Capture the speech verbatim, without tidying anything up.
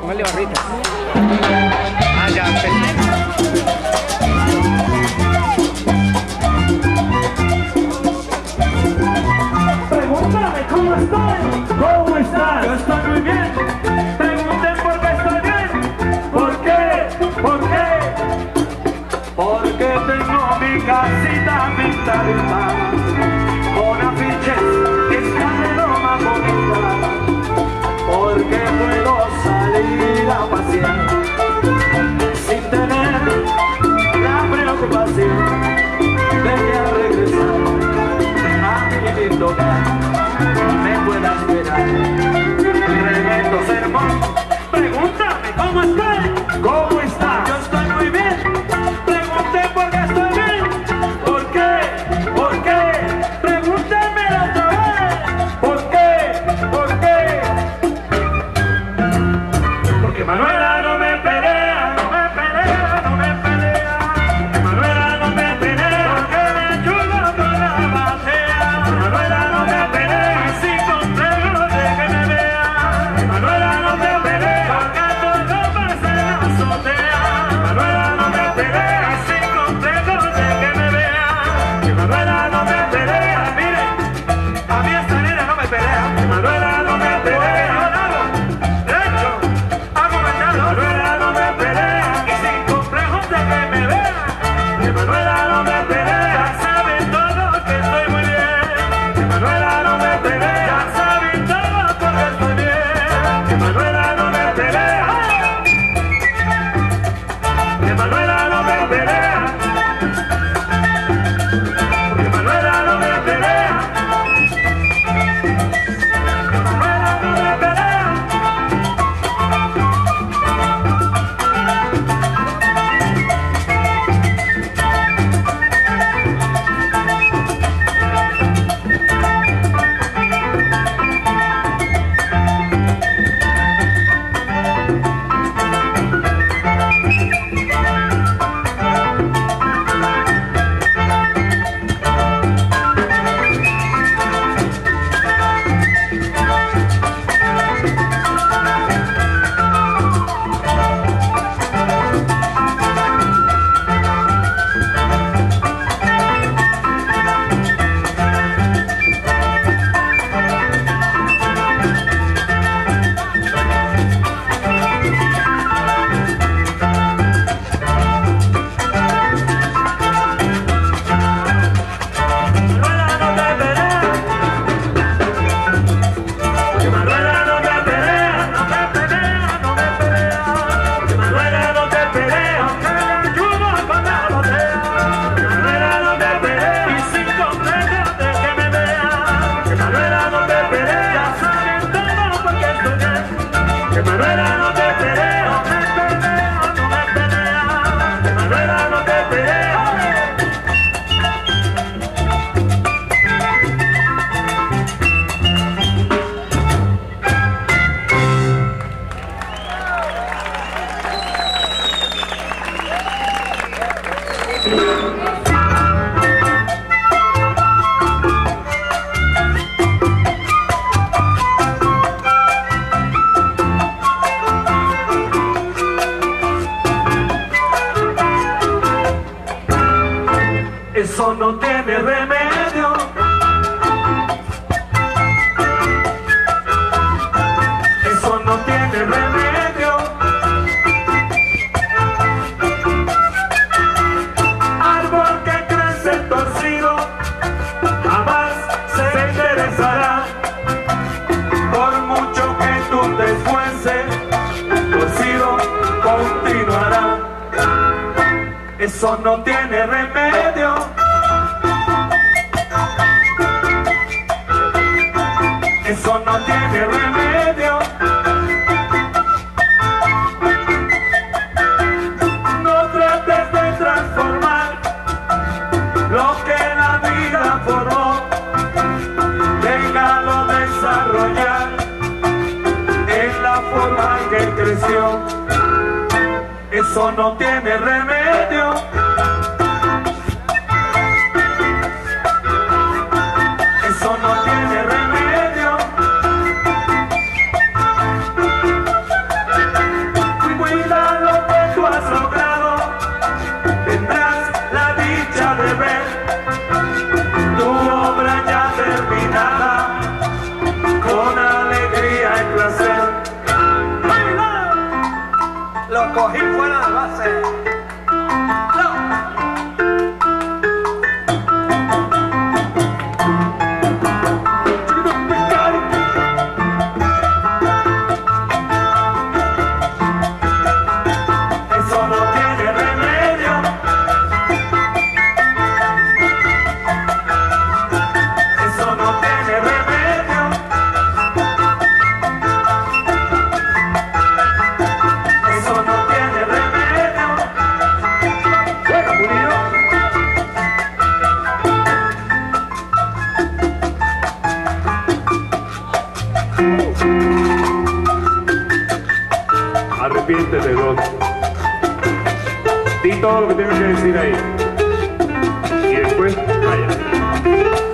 Póngale barritas. Ah, ya, pregúntame cómo estoy. ¿Cómo estás? Yo estoy muy bien. Pregunten por qué estoy bien. ¿Por qué? ¿Por qué? Porque tengo mi casita pintada con afiches que están de lo más bonita. Porque puedo salir a pasear sin tener la preocupación de que regresar a mi lindo hogar me pueda esperar. Tremendo sermón. Pregúntame cómo estoy. ¿Cómo está? Yo estoy muy bien. Pregunté por qué estoy bien. ¿Por qué? ¿Por qué? Pregúntenme otra vez. ¿Por qué? ¿Por qué? Porque Manuela no me pelea, no me pelea, no me pelea. Manuela no me pelea, porque me chulo con la batea. Manuela no me pelea, así contigo de que me vea. Manuela no me pelea, porque todo pasa en la azotea. Manuela no me pelea, así contigo de que me vea. Que Manuela no me pelea, miren, a mí esta nena no me pelea. Que Manuela no me pelea. De hecho, hago venderlo. Manuela no me pelea, y sin complejos de que me vea. Que Manuela no me pelea, sabe todo que estoy muy bien. Que Manuela no me pelea, sabe todo porque estoy bien. Que Manuela no me pelea. Que Manuela no me pelea. Que Manuela no me pelea. Que Manuela no me pelea. Manuela no me pelea. Que Manuela no me pelea, no me pelea, no me pelea. Que Manuela no te pelea, que le ayudo con la batea. Que Manuela no te pelea, y sin complejos de que me vea. Que Manuela no te pelea, sabe todo porque estoy bien. Que Manuela no te pelea, no me pelea, no me pelea. Que Manuela no te pelea. Eso no tiene remedio. Eso no tiene remedio. Árbol que crece torcido jamás se enderezará. Por mucho que tú te esfuerces, torcido continuará. Eso no tiene remedio. Eso no tiene remedio. No trates de transformar lo que la vida formó. Déjalo desarrollar en la forma que creció. Eso no tiene remedio. Eso no tiene remedio. lo cogí fuera de base. Arrepiéntete, bro. Di todo lo que tienes que decir ahí. Y después, vaya.